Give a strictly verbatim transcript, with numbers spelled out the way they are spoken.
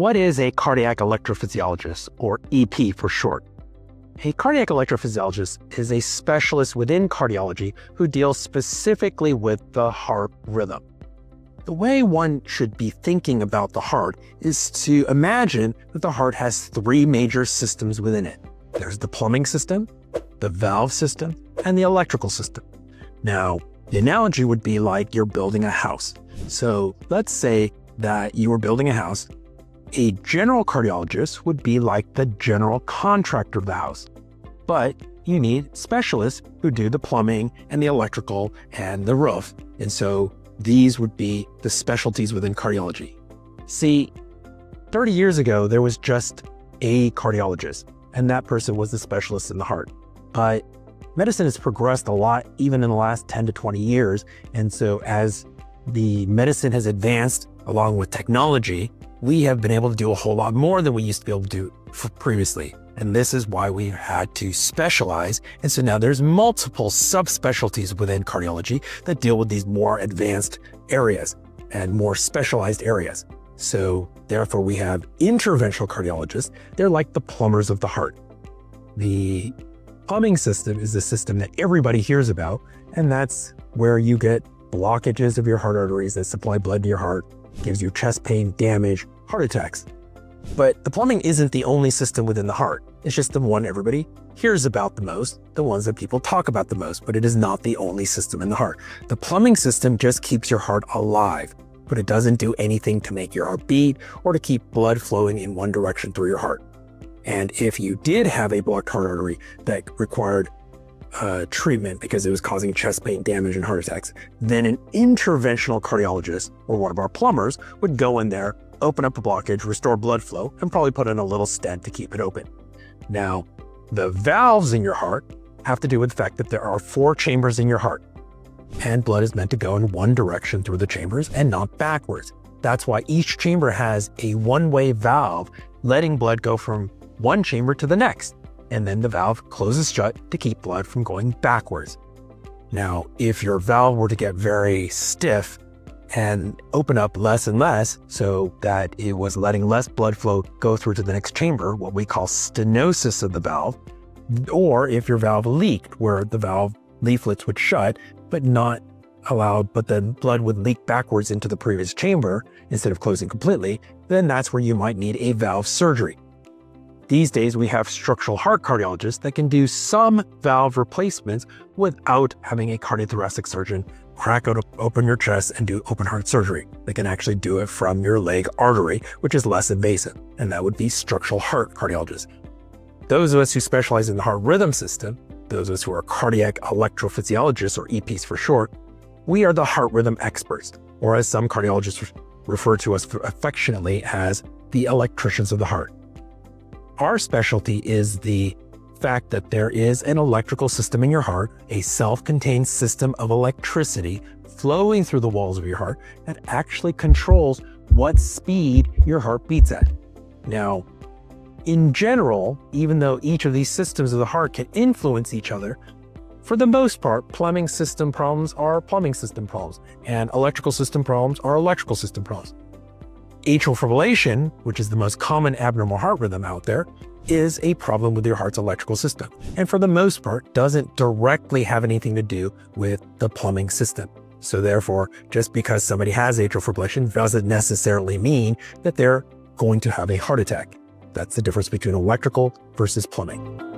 What is a cardiac electrophysiologist, or E P for short? A cardiac electrophysiologist is a specialist within cardiology who deals specifically with the heart rhythm. The way one should be thinking about the heart is to imagine that the heart has three major systems within it. There's the plumbing system, the valve system, and the electrical system. Now, the analogy would be like you're building a house. So let's say that you were building a house. A general cardiologist would be like the general contractor of the house, but you need specialists who do the plumbing and the electrical and the roof. And so these would be the specialties within cardiology. See, thirty years ago, there was just a cardiologist, and that person was the specialist in the heart. But medicine has progressed a lot, even in the last ten to twenty years. And so as the medicine has advanced along with technology, we have been able to do a whole lot more than we used to be able to do previously. And this is why we had to specialize. And so now there's multiple subspecialties within cardiology that deal with these more advanced areas and more specialized areas. So therefore we have interventional cardiologists. They're like the plumbers of the heart. The plumbing system is the system that everybody hears about. And that's where you get blockages of your heart arteries that supply blood to your heart, gives you chest pain, damage, heart attacks. But the plumbing isn't the only system within the heart. It's just the one everybody hears about the most, the ones that people talk about the most, but it is not the only system in the heart. The plumbing system just keeps your heart alive, but it doesn't do anything to make your heart beat or to keep blood flowing in one direction through your heart. And if you did have a blocked heart artery that required uh, treatment because it was causing chest pain, damage, and heart attacks, then an interventional cardiologist or one of our plumbers would go in there, open up a blockage, restore blood flow, and probably put in a little stent to keep it open. Now, the valves in your heart have to do with the fact that there are four chambers in your heart, and blood is meant to go in one direction through the chambers and not backwards. That's why each chamber has a one-way valve, letting blood go from one chamber to the next, and then the valve closes shut to keep blood from going backwards. Now, if your valve were to get very stiff and open up less and less so that it was letting less blood flow go through to the next chamber, what we call stenosis of the valve, or if your valve leaked where the valve leaflets would shut but not allowed, but then blood would leak backwards into the previous chamber instead of closing completely, then that's where you might need a valve surgery. These days, we have structural heart cardiologists that can do some valve replacements without having a cardiothoracic surgeon crack open your chest and do open heart surgery. They can actually do it from your leg artery, which is less invasive, and that would be structural heart cardiologists. Those of us who specialize in the heart rhythm system, those of us who are cardiac electrophysiologists, or E Ps for short, we are the heart rhythm experts, or as some cardiologists refer to us affectionately as the electricians of the heart. Our specialty is the fact that there is an electrical system in your heart, a self-contained system of electricity flowing through the walls of your heart that actually controls what speed your heart beats at. Now, in general, even though each of these systems of the heart can influence each other, for the most part, plumbing system problems are plumbing system problems, and electrical system problems are electrical system problems. Atrial fibrillation, which is the most common abnormal heart rhythm out there, is a problem with your heart's electrical system, and for the most part doesn't directly have anything to do with the plumbing system. So therefore, just because somebody has atrial fibrillation doesn't necessarily mean that they're going to have a heart attack. That's the difference between electrical versus plumbing.